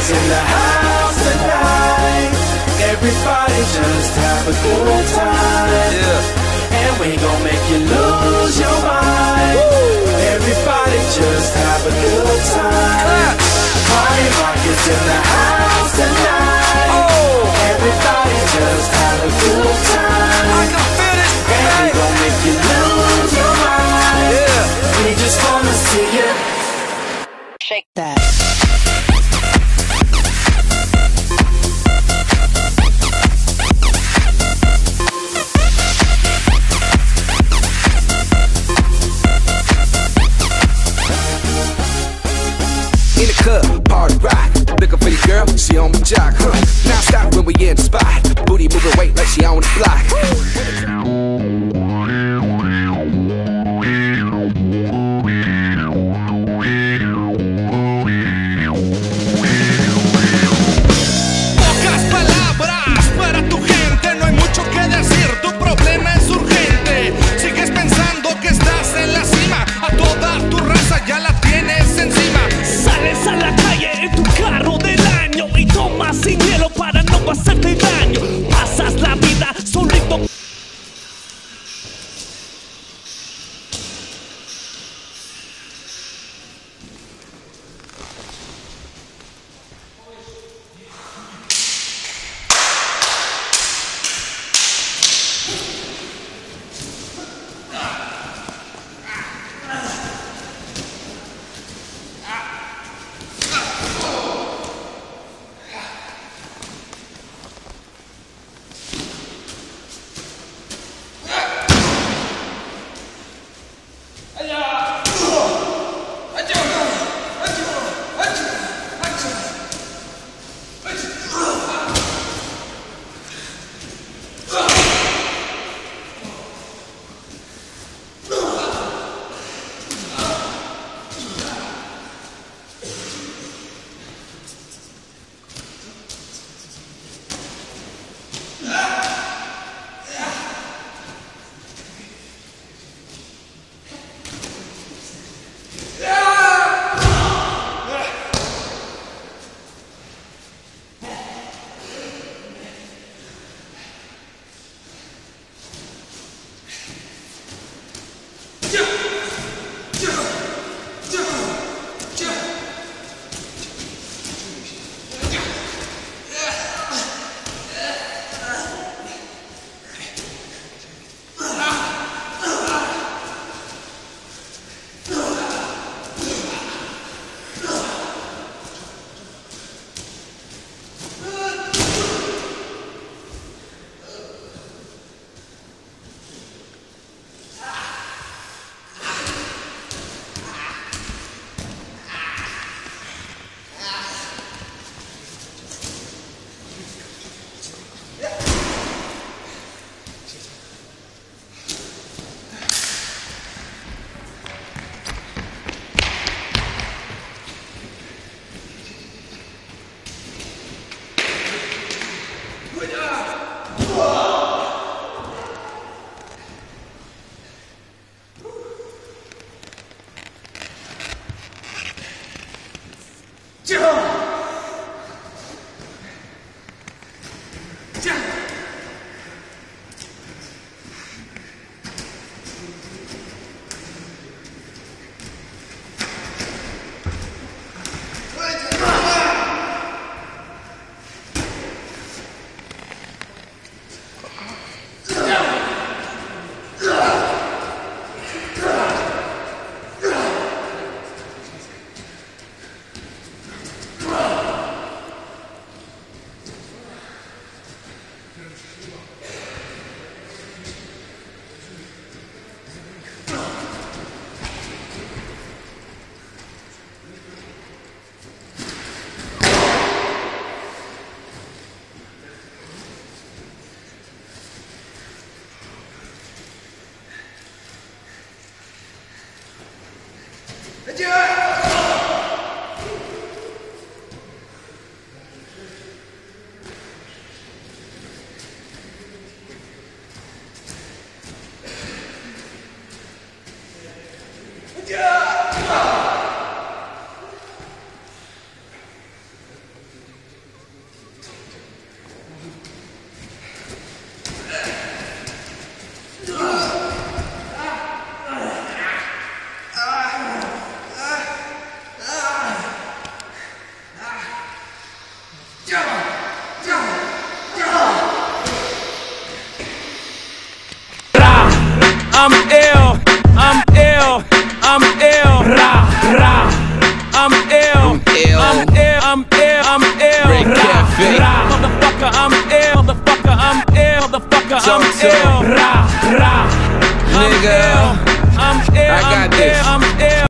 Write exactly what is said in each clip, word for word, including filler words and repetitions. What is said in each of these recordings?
It's in the house tonight. Everybody just have a good time, yeah. And we gon' make you lose your mind. Woo. Everybody just have a good time. Clap. Party Rock is in the house tonight. Oh. Everybody just have a good time. I can feel it. And we gon' make you lose your mind. Yeah. We just wanna see you shake that. Party rock, looking for your girl, she on the jock, huh? Now stop when we in the spot, booty moving weight like she on the block. Pocas palabras para tu gente, no hay mucho que decir, tu problema es urgente. Sigues pensando que estás en la cima, a toda tu raza ya la tienes encima. Sales a la calle en tu carro del año y tomas sin hielo para no hacerte daño. Pasas la vida solito. Yeah! I'm ill, I'm ill, I'm ill, ra, ra. I'm ill, I'm ill, I'm ill, I'm ill, I'm ill, ra, ra. Motherfucker, I'm ill, motherfucker, I'm ill, motherfucker, I'm ill, ra, ra. Nigga, I'm ill, I got this. I'm ill.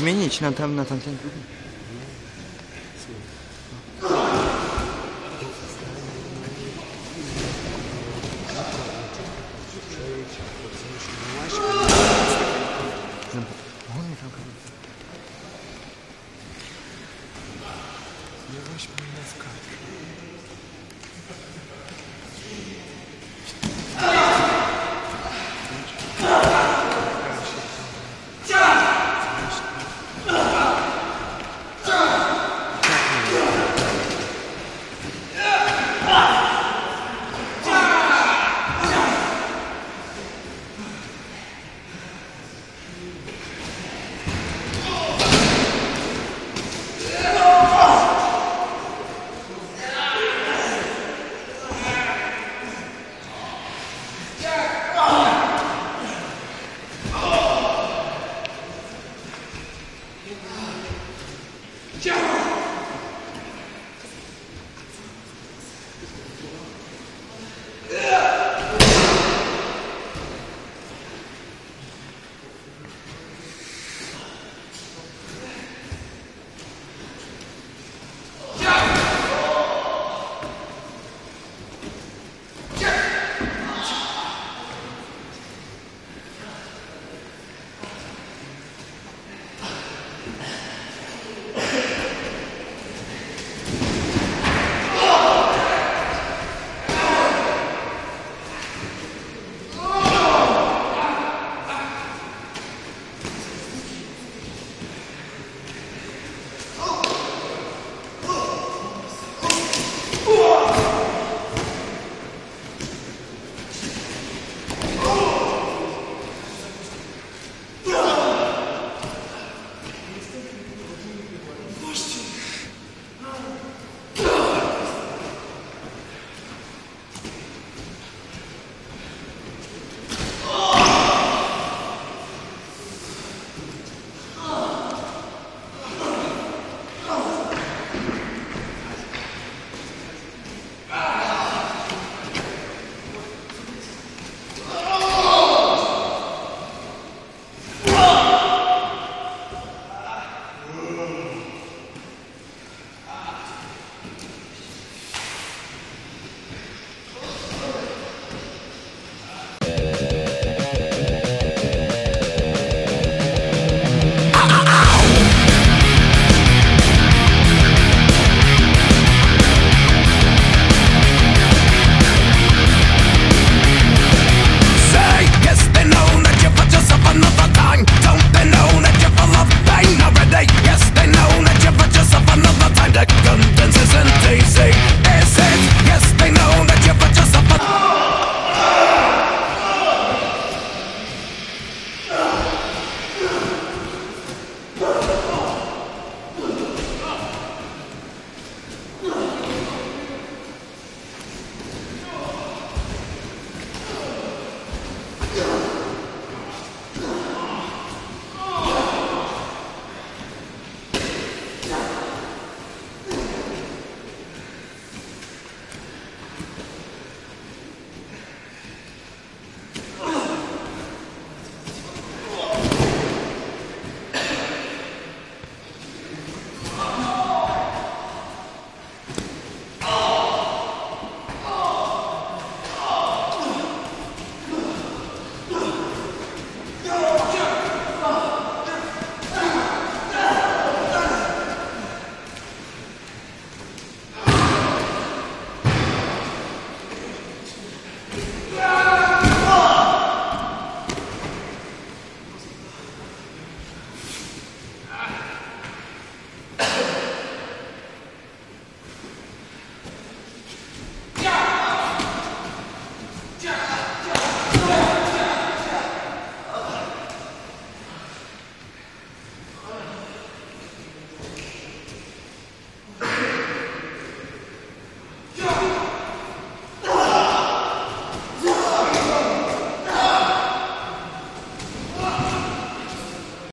Zmienić na, tam, na tamten drugi. Nie weźmy nas w kartę.